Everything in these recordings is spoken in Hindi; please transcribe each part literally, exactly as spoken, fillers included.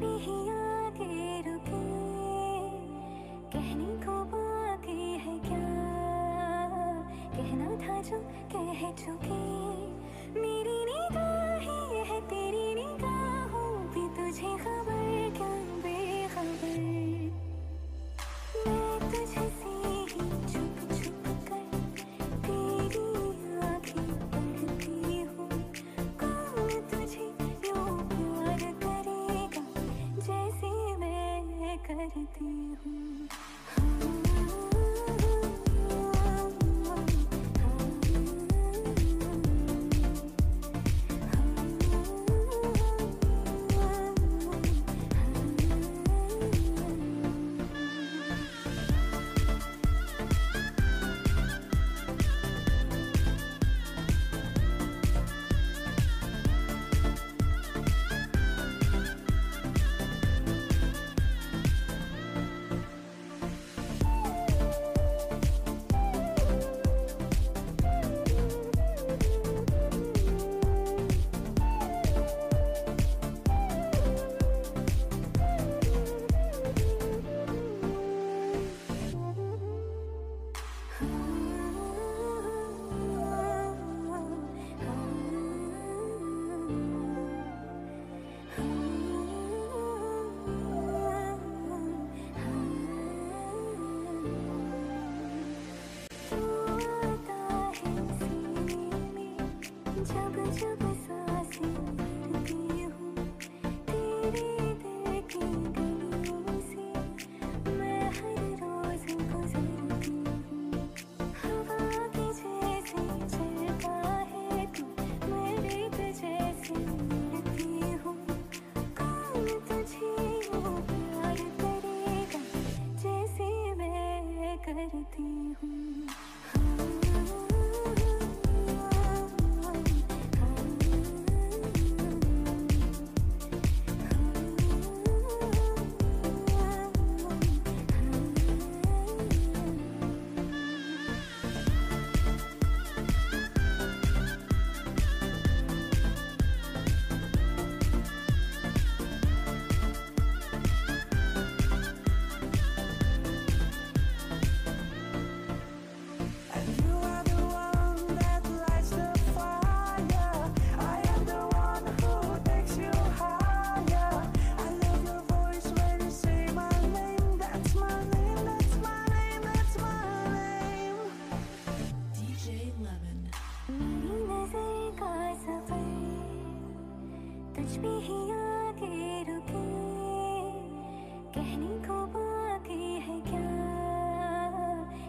कहने को बाकी है क्या,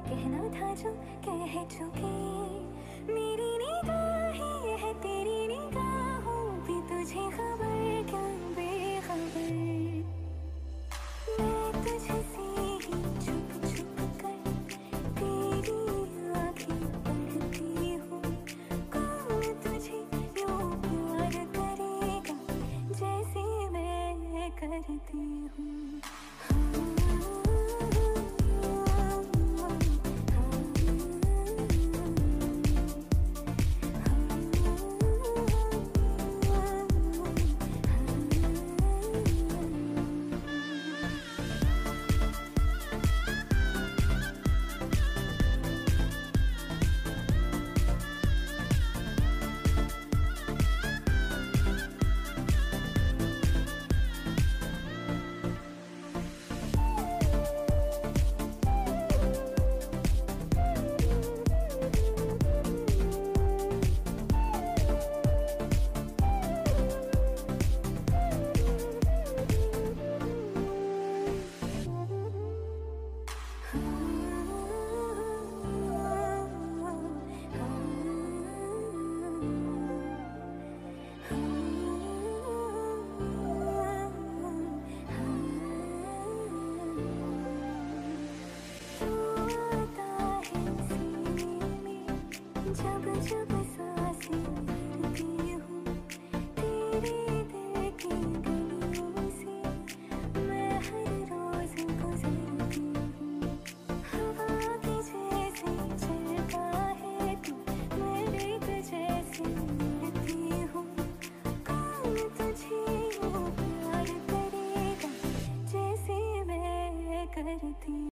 कहना था जो कह चुके।